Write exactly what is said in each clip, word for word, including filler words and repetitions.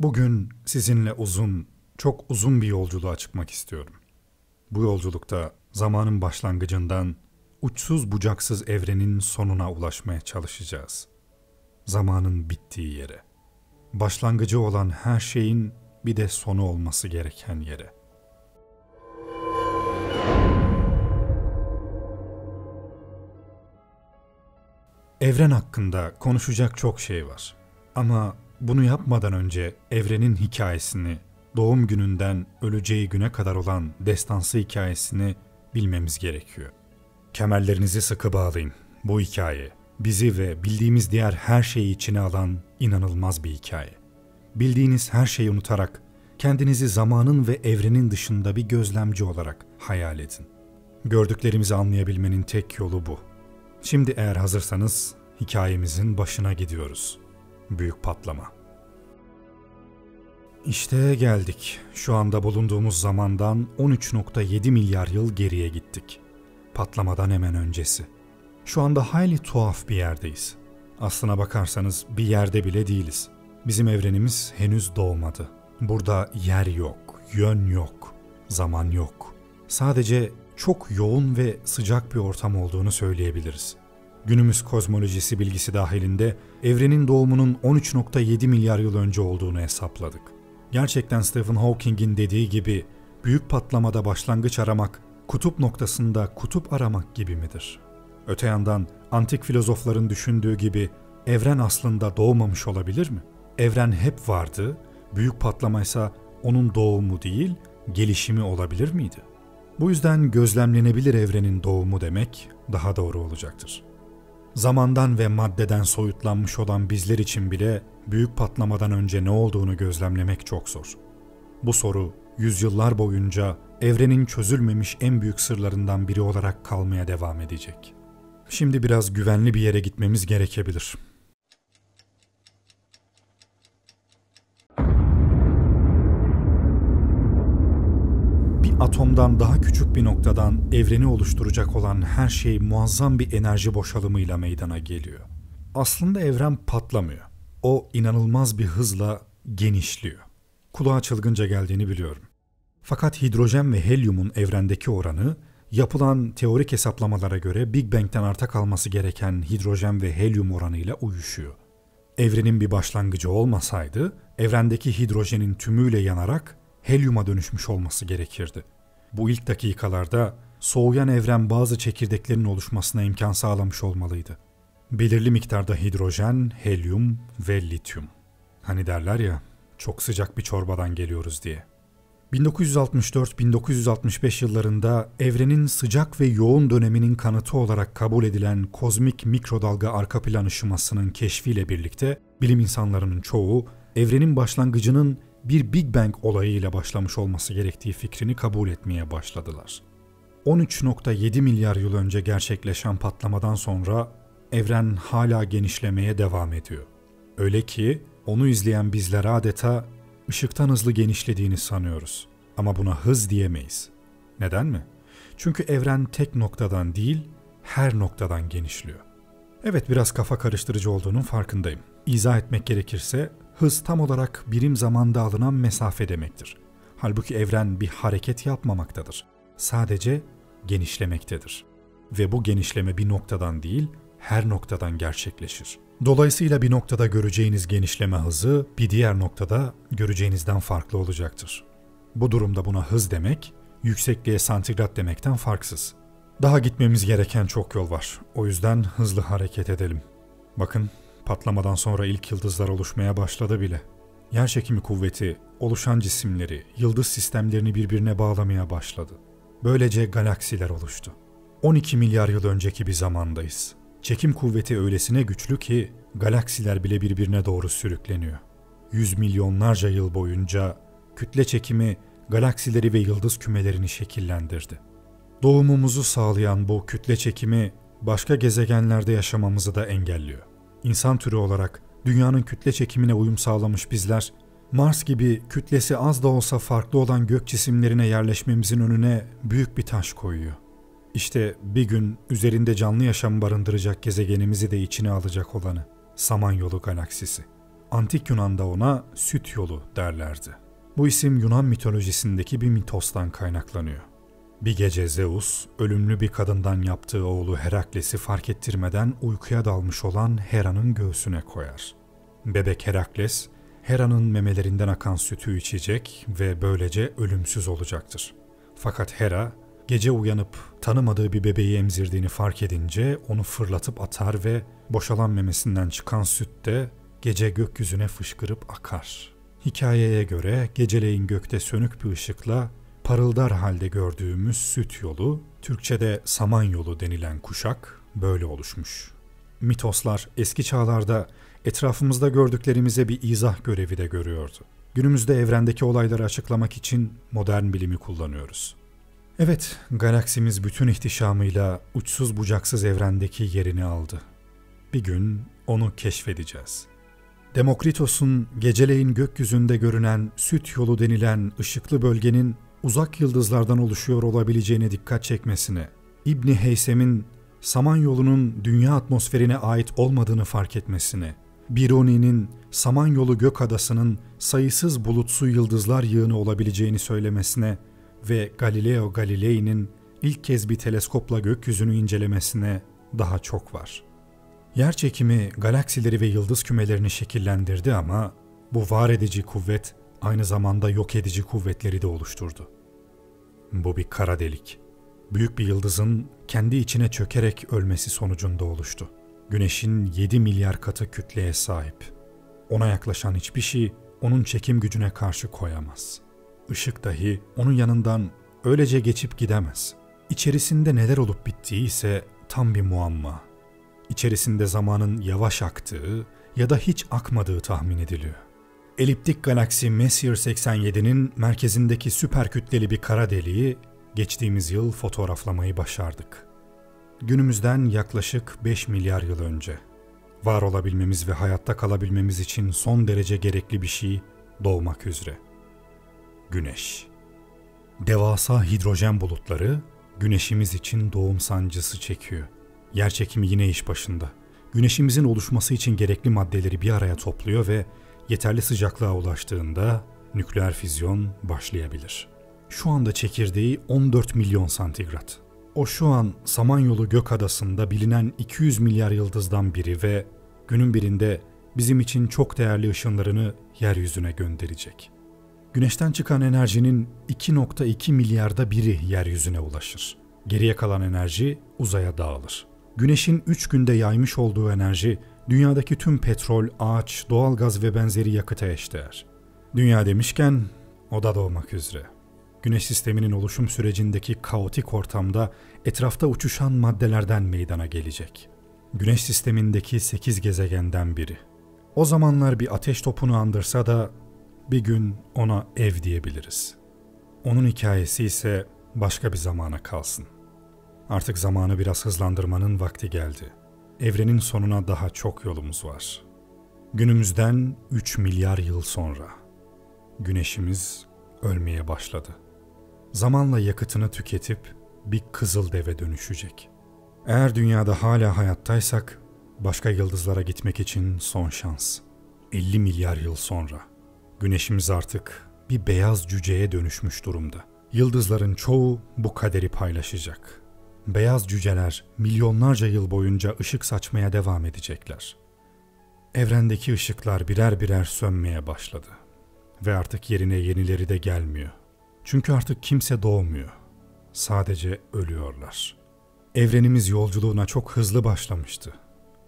Bugün sizinle uzun, çok uzun bir yolculuğa çıkmak istiyorum. Bu yolculukta zamanın başlangıcından uçsuz bucaksız evrenin sonuna ulaşmaya çalışacağız. Zamanın bittiği yere. Başlangıcı olan her şeyin bir de sonu olması gereken yere. Evren hakkında konuşacak çok şey var. Ama bunu yapmadan önce evrenin hikayesini, doğum gününden öleceği güne kadar olan destansı hikayesini bilmemiz gerekiyor. Kemerlerinizi sıkı bağlayın. Bu hikaye, bizi ve bildiğimiz diğer her şeyi içine alan inanılmaz bir hikaye. Bildiğiniz her şeyi unutarak, kendinizi zamanın ve evrenin dışında bir gözlemci olarak hayal edin. Gördüklerimizi anlayabilmenin tek yolu bu. Şimdi eğer hazırsanız, hikayemizin başına gidiyoruz. Büyük patlama. İşte geldik. Şu anda bulunduğumuz zamandan on üç nokta yedi milyar yıl geriye gittik. Patlamadan hemen öncesi. Şu anda hayli tuhaf bir yerdeyiz. Aslına bakarsanız bir yerde bile değiliz. Bizim evrenimiz henüz doğmadı. Burada yer yok, yön yok, zaman yok. Sadece çok yoğun ve sıcak bir ortam olduğunu söyleyebiliriz. Günümüz kozmolojisi bilgisi dahilinde evrenin doğumunun on üç nokta yedi milyar yıl önce olduğunu hesapladık. Gerçekten Stephen Hawking'in dediği gibi büyük patlamada başlangıç aramak, kutup noktasında kutup aramak gibi midir? Öte yandan antik filozofların düşündüğü gibi evren aslında doğmamış olabilir mi? Evren hep vardı, büyük patlamaysa onun doğumu değil, gelişimi olabilir miydi? Bu yüzden gözlemlenebilir evrenin doğumu demek daha doğru olacaktır. Zamandan ve maddeden soyutlanmış olan bizler için bile büyük patlamadan önce ne olduğunu gözlemlemek çok zor. Bu soru yüzyıllar boyunca evrenin çözülmemiş en büyük sırlarından biri olarak kalmaya devam edecek. Şimdi biraz güvenli bir yere gitmemiz gerekebilir. Atomdan daha küçük bir noktadan evreni oluşturacak olan her şey muazzam bir enerji boşalımıyla meydana geliyor. Aslında evren patlamıyor. O inanılmaz bir hızla genişliyor. Kulağa çılgınca geldiğini biliyorum. Fakat hidrojen ve helyumun evrendeki oranı, yapılan teorik hesaplamalara göre Big Bang'den arta kalması gereken hidrojen ve helyum oranıyla uyuşuyor. Evrenin bir başlangıcı olmasaydı, evrendeki hidrojenin tümüyle yanarak helyuma dönüşmüş olması gerekirdi. Bu ilk dakikalarda soğuyan evren bazı çekirdeklerin oluşmasına imkan sağlamış olmalıydı. Belirli miktarda hidrojen, helyum ve lityum. Hani derler ya, çok sıcak bir çorbadan geliyoruz diye. bin dokuz yüz altmış dört bin dokuz yüz altmış beş yıllarında evrenin sıcak ve yoğun döneminin kanıtı olarak kabul edilen kozmik mikrodalga arka plan ışımasının keşfiyle birlikte bilim insanlarının çoğu evrenin başlangıcının bir Big Bang olayıyla başlamış olması gerektiği fikrini kabul etmeye başladılar. on üç nokta yedi milyar yıl önce gerçekleşen patlamadan sonra evren hala genişlemeye devam ediyor. Öyle ki onu izleyen bizler adeta ışıktan hızlı genişlediğini sanıyoruz. Ama buna hız diyemeyiz. Neden mi? Çünkü evren tek noktadan değil, her noktadan genişliyor. Evet, biraz kafa karıştırıcı olduğunun farkındayım. İzah etmek gerekirse, hız tam olarak birim zamanda alınan mesafe demektir. Halbuki evren bir hareket yapmamaktadır. Sadece genişlemektedir. Ve bu genişleme bir noktadan değil, her noktadan gerçekleşir. Dolayısıyla bir noktada göreceğiniz genişleme hızı, bir diğer noktada göreceğinizden farklı olacaktır. Bu durumda buna hız demek, yüksekliğe santigrat demekten farksız. Daha gitmemiz gereken çok yol var. O yüzden hızlı hareket edelim. Bakın, patlamadan sonra ilk yıldızlar oluşmaya başladı bile. Yerçekimi kuvveti, oluşan cisimleri, yıldız sistemlerini birbirine bağlamaya başladı. Böylece galaksiler oluştu. on iki milyar yıl önceki bir zamandayız. Çekim kuvveti öylesine güçlü ki galaksiler bile birbirine doğru sürükleniyor. Yüz milyonlarca yıl boyunca kütle çekimi galaksileri ve yıldız kümelerini şekillendirdi. Doğumumuzu sağlayan bu kütle çekimi başka gezegenlerde yaşamamızı da engelliyor. İnsan türü olarak dünyanın kütle çekimine uyum sağlamış bizler, Mars gibi kütlesi az da olsa farklı olan gök cisimlerine yerleşmemizin önüne büyük bir taş koyuyor. İşte bir gün üzerinde canlı yaşam barındıracak gezegenimizi de içine alacak olanı, Samanyolu galaksisi. Antik Yunan'da ona süt yolu derlerdi. Bu isim Yunan mitolojisindeki bir mitostan kaynaklanıyor. Bir gece Zeus, ölümlü bir kadından yaptığı oğlu Herakles'i fark ettirmeden uykuya dalmış olan Hera'nın göğsüne koyar. Bebek Herakles, Hera'nın memelerinden akan sütü içecek ve böylece ölümsüz olacaktır. Fakat Hera, gece uyanıp tanımadığı bir bebeği emzirdiğini fark edince onu fırlatıp atar ve boşalan memesinden çıkan süt de gece gökyüzüne fışkırıp akar. Hikayeye göre geceleyin gökte sönük bir ışıkla parıldar halde gördüğümüz süt yolu, Türkçe'de Samanyolu denilen kuşak böyle oluşmuş. Mitoslar eski çağlarda etrafımızda gördüklerimize bir izah görevi de görüyordu. Günümüzde evrendeki olayları açıklamak için modern bilimi kullanıyoruz. Evet, galaksimiz bütün ihtişamıyla uçsuz bucaksız evrendeki yerini aldı. Bir gün onu keşfedeceğiz. Demokritos'un geceleyin gökyüzünde görünen süt yolu denilen ışıklı bölgenin uzak yıldızlardan oluşuyor olabileceğine dikkat çekmesine, İbn Heysem'in Samanyolu'nun dünya atmosferine ait olmadığını fark etmesine, Biruni'nin Samanyolu Gökadası'nın sayısız bulutsu yıldızlar yığını olabileceğini söylemesine ve Galileo Galilei'nin ilk kez bir teleskopla gökyüzünü incelemesine daha çok var. Yerçekimi galaksileri ve yıldız kümelerini şekillendirdi ama bu var edici kuvvet aynı zamanda yok edici kuvvetleri de oluşturdu. Bu bir kara delik. Büyük bir yıldızın kendi içine çökerek ölmesi sonucunda oluştu. Güneşin yedi milyar katı kütleye sahip. Ona yaklaşan hiçbir şey onun çekim gücüne karşı koyamaz. Işık dahi onun yanından öylece geçip gidemez. İçerisinde neler olup bittiği ise tam bir muamma. İçerisinde zamanın yavaş aktığı ya da hiç akmadığı tahmin ediliyor. Eliptik galaksi Messier seksen yedi'nin merkezindeki süper kütleli bir kara deliği geçtiğimiz yıl fotoğraflamayı başardık. Günümüzden yaklaşık beş milyar yıl önce. Var olabilmemiz ve hayatta kalabilmemiz için son derece gerekli bir şey doğmak üzere. Güneş. Devasa hidrojen bulutları Güneşimiz için doğum sancısı çekiyor. Yerçekimi yine iş başında. Güneşimizin oluşması için gerekli maddeleri bir araya topluyor ve yeterli sıcaklığa ulaştığında nükleer füzyon başlayabilir. Şu anda çekirdeği on dört milyon santigrat. O şu an Samanyolu Gökadası'nda bilinen iki yüz milyar yıldızdan biri ve günün birinde bizim için çok değerli ışınlarını yeryüzüne gönderecek. Güneşten çıkan enerjinin iki nokta iki milyarda biri yeryüzüne ulaşır. Geriye kalan enerji uzaya dağılır. Güneşin üç günde yaymış olduğu enerji, dünyadaki tüm petrol, ağaç, doğalgaz ve benzeri yakıta eşdeğer. Dünya demişken, o da doğmak üzere. Güneş sisteminin oluşum sürecindeki kaotik ortamda etrafta uçuşan maddelerden meydana gelecek. Güneş sistemindeki sekiz gezegenden biri. O zamanlar bir ateş topunu andırsa da bir gün ona ev diyebiliriz. Onun hikayesi ise başka bir zamana kalsın. Artık zamanı biraz hızlandırmanın vakti geldi. Evrenin sonuna daha çok yolumuz var. Günümüzden üç milyar yıl sonra. Güneşimiz ölmeye başladı. Zamanla yakıtını tüketip bir kızıldeve dönüşecek. Eğer dünyada hala hayattaysak, başka yıldızlara gitmek için son şans. elli milyar yıl sonra. Güneşimiz artık bir beyaz cüceye dönüşmüş durumda. Yıldızların çoğu bu kaderi paylaşacak. Beyaz cüceler milyonlarca yıl boyunca ışık saçmaya devam edecekler. Evrendeki ışıklar birer birer sönmeye başladı. Ve artık yerine yenileri de gelmiyor. Çünkü artık kimse doğmuyor. Sadece ölüyorlar. Evrenimiz yolculuğuna çok hızlı başlamıştı.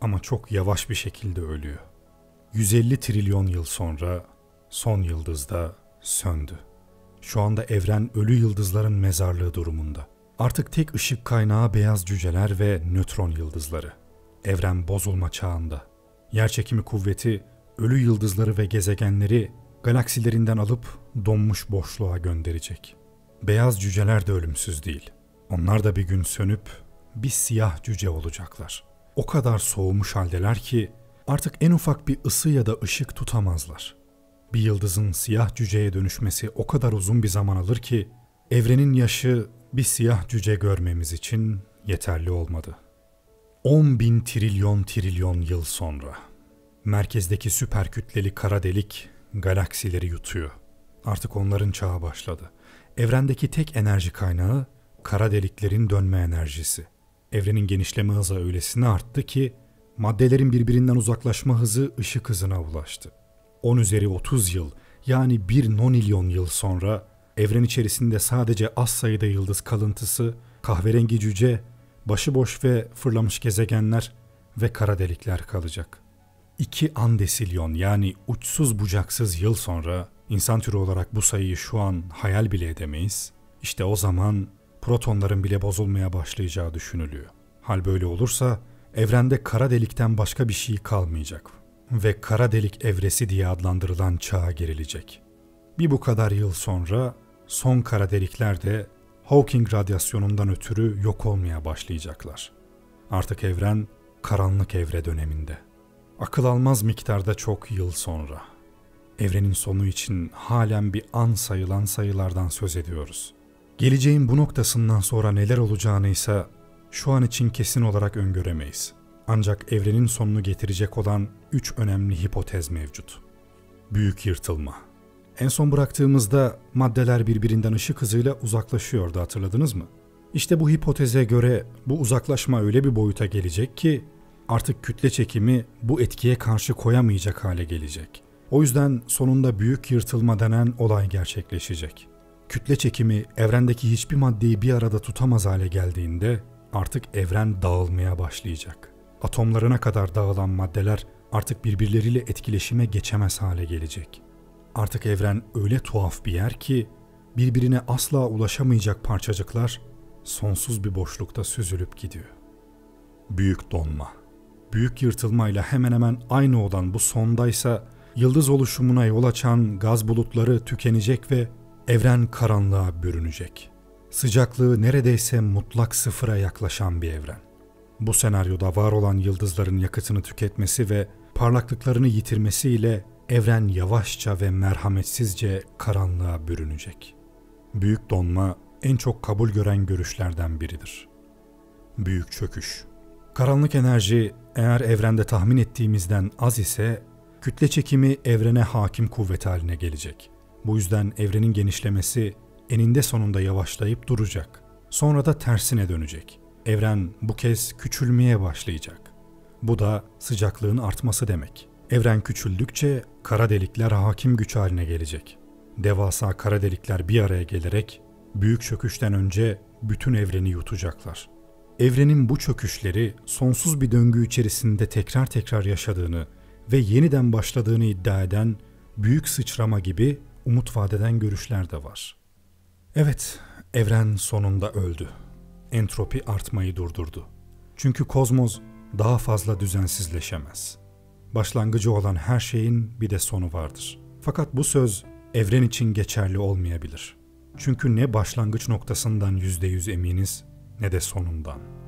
Ama çok yavaş bir şekilde ölüyor. yüz elli trilyon yıl sonra son yıldızda söndü. Şu anda evren ölü yıldızların mezarlığı durumunda. Artık tek ışık kaynağı beyaz cüceler ve nötron yıldızları. Evren bozulma çağında. Yerçekimi kuvveti ölü yıldızları ve gezegenleri galaksilerinden alıp donmuş boşluğa gönderecek. Beyaz cüceler de ölümsüz değil. Onlar da bir gün sönüp bir siyah cüce olacaklar. O kadar soğumuş haldeler ki artık en ufak bir ısı ya da ışık tutamazlar. Bir yıldızın siyah cüceye dönüşmesi o kadar uzun bir zaman alır ki evrenin yaşı bir siyah cüce görmemiz için yeterli olmadı. on bin trilyon trilyon yıl sonra Merkezdeki süper kütleli kara delik galaksileri yutuyor. Artık onların çağı başladı. Evrendeki tek enerji kaynağı kara deliklerin dönme enerjisi. Evrenin genişleme hızı öylesine arttı ki maddelerin birbirinden uzaklaşma hızı ışık hızına ulaştı. on üzeri otuz yıl, yani bir nonilyon yıl sonra evren içerisinde sadece az sayıda yıldız kalıntısı, kahverengi cüce, başıboş ve fırlamış gezegenler ve kara delikler kalacak. İki andesilyon, yani uçsuz bucaksız yıl sonra, insan türü olarak bu sayıyı şu an hayal bile edemeyiz. İşte o zaman protonların bile bozulmaya başlayacağı düşünülüyor. Hal böyle olursa evrende kara delikten başka bir şey kalmayacak ve kara delik evresi diye adlandırılan çağa girilecek. Bir bu kadar yıl sonra son kara delikler de Hawking radyasyonundan ötürü yok olmaya başlayacaklar. Artık evren karanlık evre döneminde. Akıl almaz miktarda çok yıl sonra. Evrenin sonu için halen bir an sayılan sayılardan söz ediyoruz. Geleceğin bu noktasından sonra neler olacağını ise şu an için kesin olarak öngöremeyiz. Ancak evrenin sonunu getirecek olan üç önemli hipotez mevcut. Büyük yırtılma. En son bıraktığımızda maddeler birbirinden ışık hızıyla uzaklaşıyordu, hatırladınız mı? İşte bu hipoteze göre bu uzaklaşma öyle bir boyuta gelecek ki artık kütle çekimi bu etkiye karşı koyamayacak hale gelecek. O yüzden sonunda büyük yırtılma denen olay gerçekleşecek. Kütle çekimi evrendeki hiçbir maddeyi bir arada tutamaz hale geldiğinde artık evren dağılmaya başlayacak. Atomlarına kadar dağılan maddeler artık birbirleriyle etkileşime geçemez hale gelecek. Artık evren öyle tuhaf bir yer ki birbirine asla ulaşamayacak parçacıklar sonsuz bir boşlukta süzülüp gidiyor. Büyük donma. Büyük yırtılmayla hemen hemen aynı olan bu sondaysa yıldız oluşumuna yol açan gaz bulutları tükenecek ve evren karanlığa bürünecek. Sıcaklığı neredeyse mutlak sıfıra yaklaşan bir evren. Bu senaryoda var olan yıldızların yakıtını tüketmesi ve parlaklıklarını yitirmesiyle evren yavaşça ve merhametsizce karanlığa bürünecek. Büyük donma en çok kabul gören görüşlerden biridir. Büyük çöküş. Karanlık enerji eğer evrende tahmin ettiğimizden az ise kütle çekimi evrene hakim kuvvet haline gelecek. Bu yüzden evrenin genişlemesi eninde sonunda yavaşlayıp duracak. Sonra da tersine dönecek. Evren bu kez küçülmeye başlayacak. Bu da sıcaklığın artması demek. Evren küçüldükçe kara delikler hakim güç haline gelecek. Devasa kara delikler bir araya gelerek büyük çöküşten önce bütün evreni yutacaklar. Evrenin bu çöküşleri sonsuz bir döngü içerisinde tekrar tekrar yaşadığını ve yeniden başladığını iddia eden büyük sıçrama gibi umut vadeden görüşler de var. Evet, evren sonunda öldü. Entropi artmayı durdurdu. Çünkü kozmos daha fazla düzensizleşemez. Başlangıcı olan her şeyin bir de sonu vardır. Fakat bu söz evren için geçerli olmayabilir. Çünkü ne başlangıç noktasından yüzde yüz eminiz ne de sonundan.